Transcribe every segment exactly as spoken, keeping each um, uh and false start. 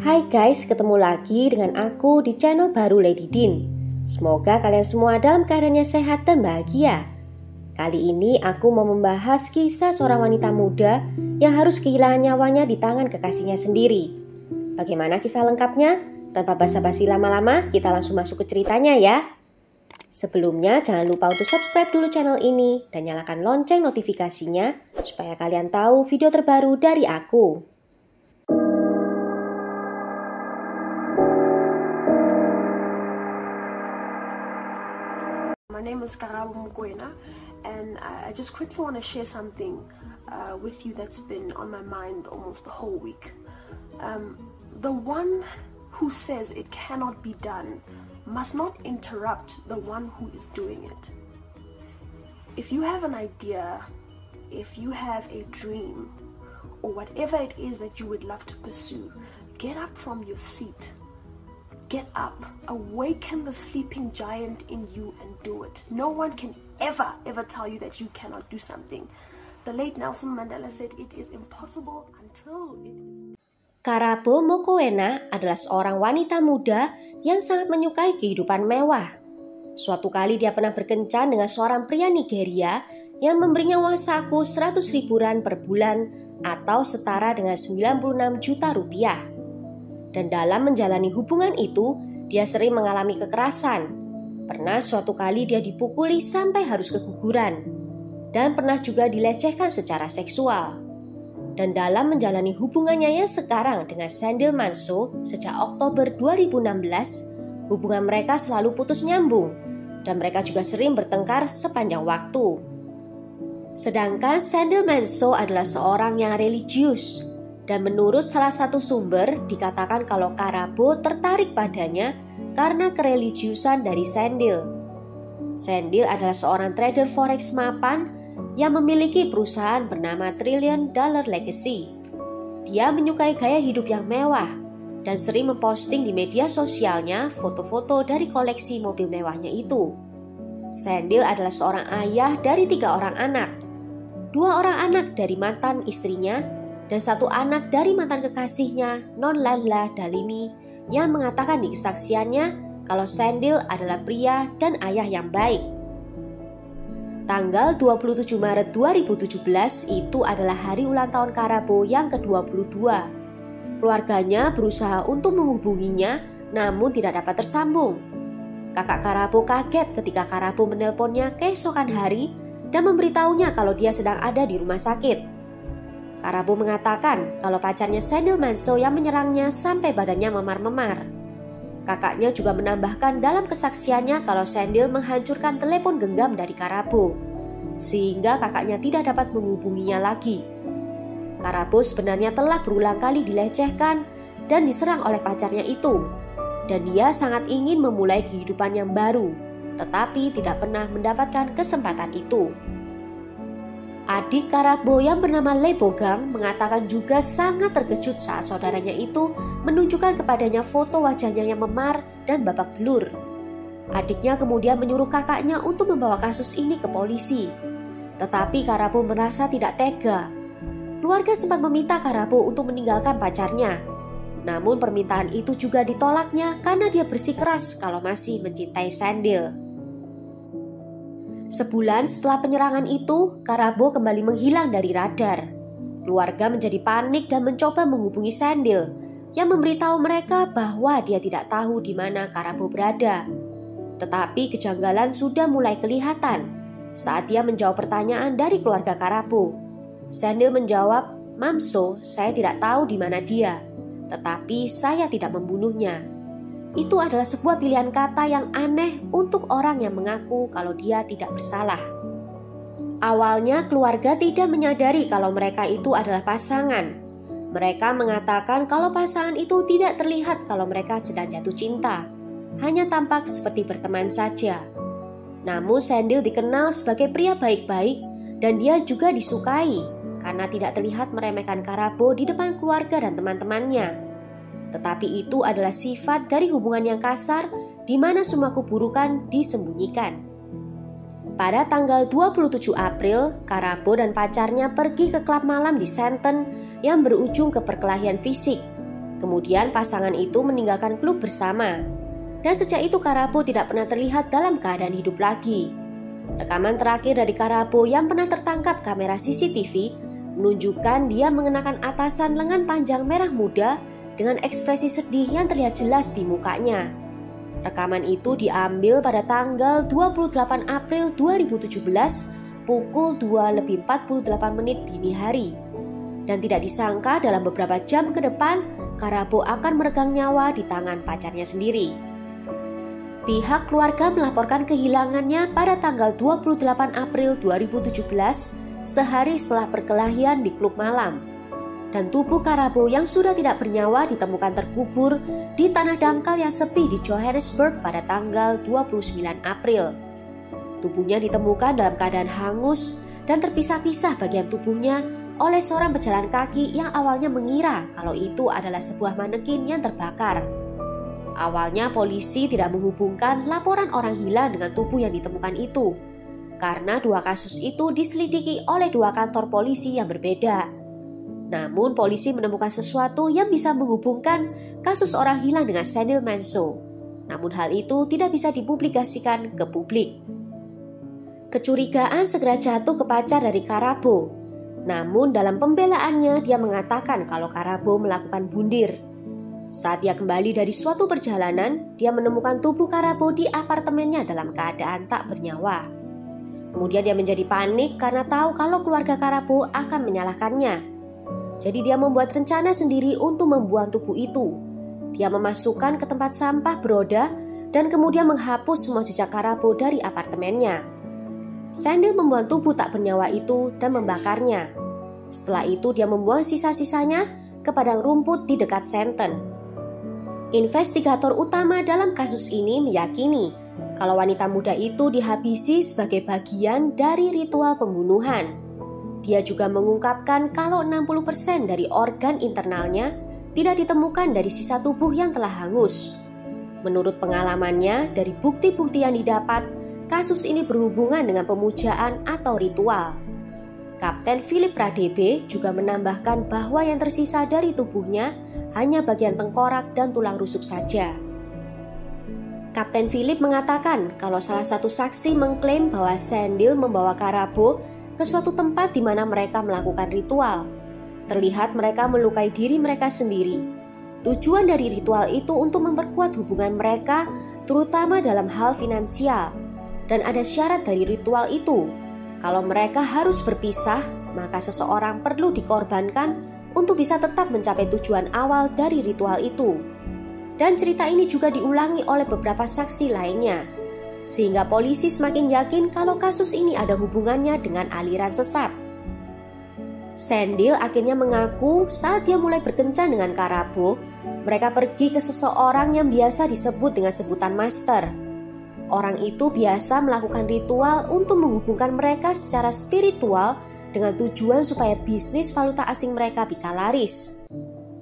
Hai guys, ketemu lagi dengan aku di channel baru Lady Din. Semoga kalian semua dalam keadaannya sehat dan bahagia. Kali ini aku mau membahas kisah seorang wanita muda yang harus kehilangan nyawanya di tangan kekasihnya sendiri. Bagaimana kisah lengkapnya? Tanpa basa-basi lama-lama, kita langsung masuk ke ceritanya ya. Sebelumnya jangan lupa untuk subscribe dulu channel ini dan nyalakan lonceng notifikasinya supaya kalian tahu video terbaru dari aku. My name is Karabo Mokoena, and I just quickly want to share something uh, with you that's been on my mind almost the whole week. Um, the one who says it cannot be done must not interrupt the one who is doing it. If you have an idea, if you have a dream, or whatever it is that you would love to pursue, get up from your seat. Get up, awaken the sleeping giant in you and do it. No one can ever, ever tell you that you cannot do something. The late Nelson Mandela said it is impossible until it is. Karabo Mokoena adalah seorang wanita muda yang sangat menyukai kehidupan mewah. Suatu kali dia pernah berkencan dengan seorang pria Nigeria yang memberinya uang saku seratus ribuan per bulan atau setara dengan sembilan puluh enam juta rupiah. Dan dalam menjalani hubungan itu, dia sering mengalami kekerasan. Pernah suatu kali dia dipukuli sampai harus keguguran. Dan pernah juga dilecehkan secara seksual. Dan dalam menjalani hubungannya yang sekarang dengan Sandile Mantsoe sejak Oktober dua ribu enam belas, hubungan mereka selalu putus nyambung. Dan mereka juga sering bertengkar sepanjang waktu. Sedangkan Sandile Mantsoe adalah seorang yang religius. Dan menurut salah satu sumber, dikatakan kalau Karabo tertarik padanya karena kereligiusan dari Sandile. Sandile adalah seorang trader forex mapan yang memiliki perusahaan bernama Trillion Dollar Legacy. Dia menyukai gaya hidup yang mewah dan sering memposting di media sosialnya foto-foto dari koleksi mobil mewahnya itu. Sandile adalah seorang ayah dari tiga orang anak, dua orang anak dari mantan istrinya, dan satu anak dari mantan kekasihnya Non-Lenla Dalimi yang mengatakan di kesaksiannya kalau Sandile adalah pria dan ayah yang baik. Tanggal dua puluh tujuh Maret dua ribu tujuh belas itu adalah hari ulang tahun Karabo yang ke dua puluh dua. Keluarganya berusaha untuk menghubunginya namun tidak dapat tersambung. Kakak Karabo kaget ketika Karabo menelponnya keesokan hari dan memberitahunya kalau dia sedang ada di rumah sakit. Karabo mengatakan kalau pacarnya Sandile Mantsoe yang menyerangnya sampai badannya memar-memar. Kakaknya juga menambahkan dalam kesaksiannya kalau Sandile menghancurkan telepon genggam dari Karabo, sehingga kakaknya tidak dapat menghubunginya lagi. Karabo sebenarnya telah berulang kali dilecehkan dan diserang oleh pacarnya itu, dan dia sangat ingin memulai kehidupan yang baru, tetapi tidak pernah mendapatkan kesempatan itu. Adik Karabo yang bernama Lebogang mengatakan juga sangat terkejut saat saudaranya itu menunjukkan kepadanya foto wajahnya yang memar dan babak belur. Adiknya kemudian menyuruh kakaknya untuk membawa kasus ini ke polisi. Tetapi Karabo merasa tidak tega. Keluarga sempat meminta Karabo untuk meninggalkan pacarnya. Namun permintaan itu juga ditolaknya karena dia bersikeras kalau masih mencintai Sandile. Sebulan setelah penyerangan itu, Karabo kembali menghilang dari radar. Keluarga menjadi panik dan mencoba menghubungi Sandile yang memberitahu mereka bahwa dia tidak tahu di mana Karabo berada. Tetapi kejanggalan sudah mulai kelihatan saat dia menjawab pertanyaan dari keluarga Karabo. Sandile menjawab, "Mamso, saya tidak tahu di mana dia, tetapi saya tidak membunuhnya." Itu adalah sebuah pilihan kata yang aneh untuk orang yang mengaku kalau dia tidak bersalah. Awalnya keluarga tidak menyadari kalau mereka itu adalah pasangan. Mereka mengatakan kalau pasangan itu tidak terlihat kalau mereka sedang jatuh cinta, hanya tampak seperti berteman saja. Namun Sandile dikenal sebagai pria baik-baik dan dia juga disukai karena tidak terlihat meremehkan Karabo di depan keluarga dan teman-temannya. Tetapi itu adalah sifat dari hubungan yang kasar di mana semua keburukan disembunyikan. Pada tanggal dua puluh tujuh April, Karabo dan pacarnya pergi ke klub malam di Senen yang berujung ke perkelahian fisik. Kemudian pasangan itu meninggalkan klub bersama. Dan sejak itu Karabo tidak pernah terlihat dalam keadaan hidup lagi. Rekaman terakhir dari Karabo yang pernah tertangkap kamera C C T V menunjukkan dia mengenakan atasan lengan panjang merah muda dengan ekspresi sedih yang terlihat jelas di mukanya. Rekaman itu diambil pada tanggal dua puluh delapan April dua ribu tujuh belas pukul dua lebih empat puluh delapan menit dini hari. Dan tidak disangka dalam beberapa jam ke depan, Karabo akan meregang nyawa di tangan pacarnya sendiri. Pihak keluarga melaporkan kehilangannya pada tanggal dua puluh delapan April dua ribu tujuh belas, sehari setelah perkelahian di klub malam. Dan tubuh Karabo yang sudah tidak bernyawa ditemukan terkubur di tanah dangkal yang sepi di Johannesburg pada tanggal dua puluh sembilan April. Tubuhnya ditemukan dalam keadaan hangus dan terpisah-pisah bagian tubuhnya oleh seorang pejalan kaki yang awalnya mengira kalau itu adalah sebuah manekin yang terbakar. Awalnya polisi tidak menghubungkan laporan orang hilang dengan tubuh yang ditemukan itu, karena dua kasus itu diselidiki oleh dua kantor polisi yang berbeda. Namun polisi menemukan sesuatu yang bisa menghubungkan kasus orang hilang dengan Sandile Mantsoe. Namun hal itu tidak bisa dipublikasikan ke publik. Kecurigaan segera jatuh ke pacar dari Karabo. Namun dalam pembelaannya dia mengatakan kalau Karabo melakukan bundir. Saat dia kembali dari suatu perjalanan, dia menemukan tubuh Karabo di apartemennya dalam keadaan tak bernyawa. Kemudian dia menjadi panik karena tahu kalau keluarga Karabo akan menyalahkannya. Jadi dia membuat rencana sendiri untuk membuang tubuh itu. Dia memasukkan ke tempat sampah beroda dan kemudian menghapus semua jejak Karabo dari apartemennya. Sandile membuang tubuh tak bernyawa itu dan membakarnya. Setelah itu dia membuang sisa-sisanya ke padang rumput di dekat Senen. Investigator utama dalam kasus ini meyakini kalau wanita muda itu dihabisi sebagai bagian dari ritual pembunuhan. Dia juga mengungkapkan kalau enam puluh persen dari organ internalnya tidak ditemukan dari sisa tubuh yang telah hangus. Menurut pengalamannya, dari bukti-bukti yang didapat, kasus ini berhubungan dengan pemujaan atau ritual. Kapten Philip Radebe juga menambahkan bahwa yang tersisa dari tubuhnya hanya bagian tengkorak dan tulang rusuk saja. Kapten Philip mengatakan kalau salah satu saksi mengklaim bahwa Sandile membawa Karabo ke suatu tempat di mana mereka melakukan ritual. Terlihat mereka melukai diri mereka sendiri. Tujuan dari ritual itu untuk memperkuat hubungan mereka, terutama dalam hal finansial. Dan ada syarat dari ritual itu. Kalau mereka harus berpisah, maka seseorang perlu dikorbankan untuk bisa tetap mencapai tujuan awal dari ritual itu. Dan cerita ini juga diulangi oleh beberapa saksi lainnya. Sehingga polisi semakin yakin kalau kasus ini ada hubungannya dengan aliran sesat. Sandile akhirnya mengaku saat dia mulai berkencan dengan Karabo, mereka pergi ke seseorang yang biasa disebut dengan sebutan master. Orang itu biasa melakukan ritual untuk menghubungkan mereka secara spiritual dengan tujuan supaya bisnis valuta asing mereka bisa laris.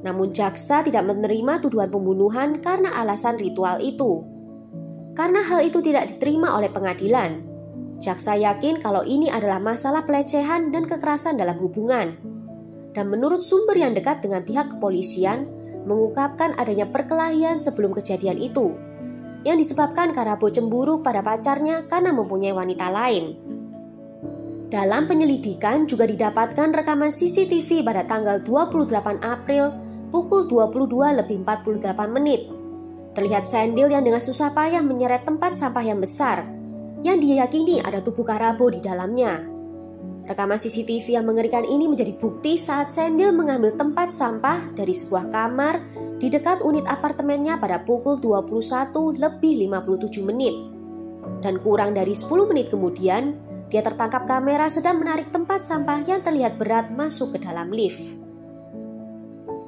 Namun jaksa tidak menerima tuduhan pembunuhan karena alasan ritual itu. Karena hal itu tidak diterima oleh pengadilan, jaksa yakin kalau ini adalah masalah pelecehan dan kekerasan dalam hubungan. Dan menurut sumber yang dekat dengan pihak kepolisian, mengungkapkan adanya perkelahian sebelum kejadian itu, yang disebabkan Karabo cemburu pada pacarnya karena mempunyai wanita lain. Dalam penyelidikan juga didapatkan rekaman C C T V pada tanggal dua puluh delapan April pukul dua puluh dua lebih empat puluh delapan menit. Terlihat Sandile yang dengan susah payah menyeret tempat sampah yang besar, yang diyakini ada tubuh Karabo di dalamnya. Rekaman C C T V yang mengerikan ini menjadi bukti saat Sandile mengambil tempat sampah dari sebuah kamar di dekat unit apartemennya pada pukul dua puluh satu lebih lima puluh tujuh menit. Dan kurang dari sepuluh menit kemudian, dia tertangkap kamera sedang menarik tempat sampah yang terlihat berat masuk ke dalam lift.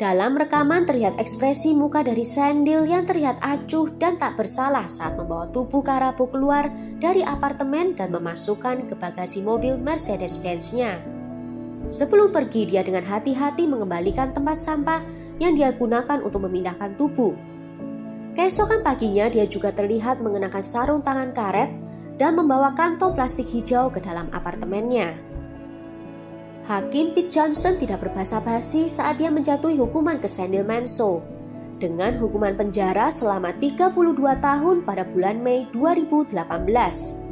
Dalam rekaman terlihat ekspresi muka dari Sandile yang terlihat acuh dan tak bersalah saat membawa tubuh Karabo keluar dari apartemen dan memasukkan ke bagasi mobil Mercedes-Benz-nya. Sebelum pergi, dia dengan hati-hati mengembalikan tempat sampah yang dia gunakan untuk memindahkan tubuh. Keesokan paginya, dia juga terlihat mengenakan sarung tangan karet dan membawa kantong plastik hijau ke dalam apartemennya. Hakim Pete Johnson tidak berbasa-basi saat dia menjatuhi hukuman ke Sandile Mantsoe dengan hukuman penjara selama tiga puluh dua tahun pada bulan Mei dua ribu delapan belas.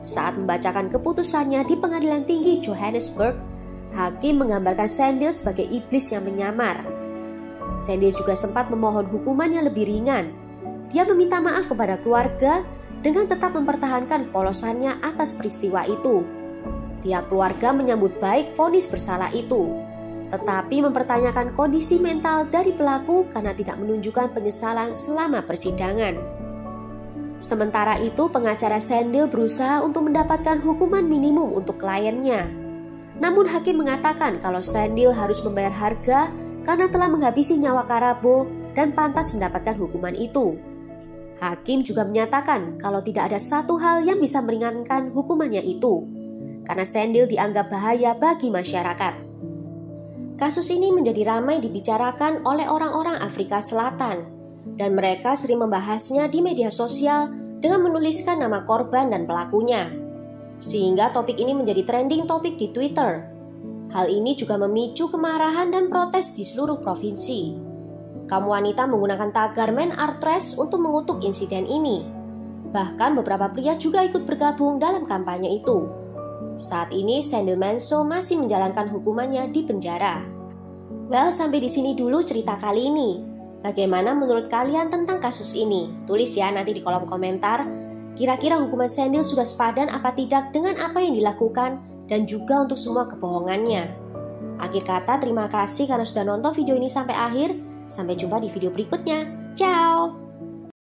Saat membacakan keputusannya di Pengadilan Tinggi Johannesburg, hakim menggambarkan Sandile sebagai iblis yang menyamar. Sandile juga sempat memohon hukuman yang lebih ringan. Dia meminta maaf kepada keluarga dengan tetap mempertahankan kepolosannya atas peristiwa itu. Pihak keluarga menyambut baik vonis bersalah itu, tetapi mempertanyakan kondisi mental dari pelaku karena tidak menunjukkan penyesalan selama persidangan. Sementara itu, pengacara Sandile berusaha untuk mendapatkan hukuman minimum untuk kliennya. Namun hakim mengatakan kalau Sandile harus membayar harga karena telah menghabisi nyawa Karabo dan pantas mendapatkan hukuman itu. Hakim juga menyatakan kalau tidak ada satu hal yang bisa meringankan hukumannya itu, karena Sandile dianggap bahaya bagi masyarakat. Kasus ini menjadi ramai dibicarakan oleh orang-orang Afrika Selatan, dan mereka sering membahasnya di media sosial dengan menuliskan nama korban dan pelakunya. Sehingga topik ini menjadi trending topik di Twitter. Hal ini juga memicu kemarahan dan protes di seluruh provinsi. Kaum wanita menggunakan tagar men are trash untuk mengutuk insiden ini. Bahkan beberapa pria juga ikut bergabung dalam kampanye itu. Saat ini Sandile Mantsoe masih menjalankan hukumannya di penjara. Well, sampai di sini dulu cerita kali ini. Bagaimana menurut kalian tentang kasus ini? Tulis ya nanti di kolom komentar. Kira-kira hukuman Sandile sudah sepadan apa tidak dengan apa yang dilakukan dan juga untuk semua kebohongannya. Akhir kata, terima kasih karena sudah nonton video ini sampai akhir. Sampai jumpa di video berikutnya. Ciao!